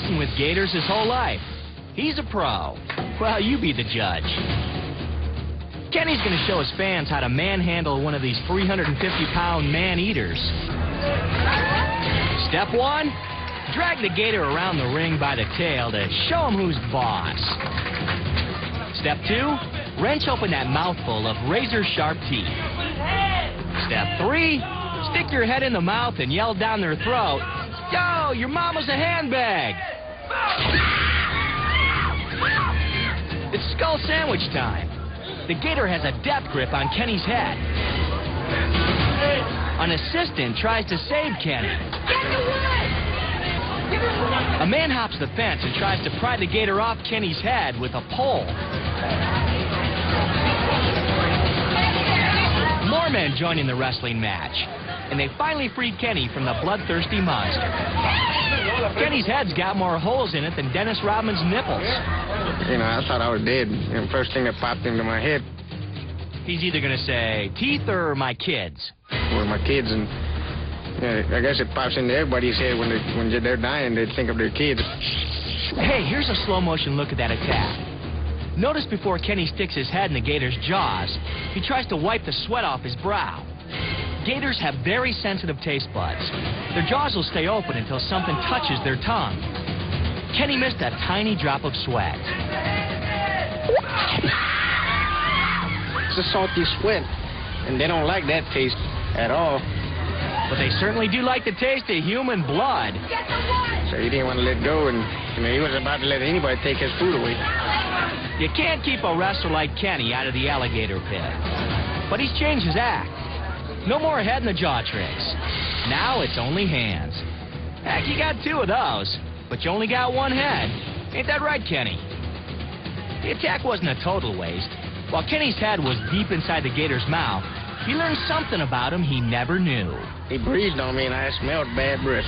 been with gators his whole life. He's a pro. Well, you be the judge. Kenny's going to show his fans how to manhandle one of these 350-pound man-eaters. Step one, drag the gator around the ring by the tail to show him who's boss. Step two, wrench open that mouthful of razor-sharp teeth. Step three, stick your head in the mouth and yell down their throat, "Yo, your mama's a handbag!" It's skull sandwich time. The gator has a death grip on Kenny's head. An assistant tries to save Kenny. A man hops the fence and tries to pry the gator off Kenny's head with a pole. More men join in the wrestling match, and they finally free Kenny from the bloodthirsty monster. Kenny's head's got more holes in it than Dennis Rodman's nipples. You know, I thought I was dead, and first thing that popped into my head. He's either going to say, teeth or my kids. Or my kids, and you know, I guess it pops into everybody's head when they're dying, they think of their kids. Hey, here's a slow-motion look at that attack. Notice before Kenny sticks his head in the gator's jaws, he tries to wipe the sweat off his brow. Gators have very sensitive taste buds. Their jaws will stay open until something touches their tongue. Kenny missed a tiny drop of sweat. It's a salty sweat, and they don't like that taste at all. But they certainly do like the taste of human blood. So he didn't want to let go, and you know, he wasn't about to let anybody take his food away. You can't keep a wrestler like Kenny out of the alligator pit. But he's changed his act. No more head in the jaw tricks. Now it's only hands. Heck, you got two of those, but you only got one head. Ain't that right, Kenny? The attack wasn't a total waste. While Kenny's head was deep inside the gator's mouth, he learned something about him he never knew. He breathed on me and I smelled bad breath.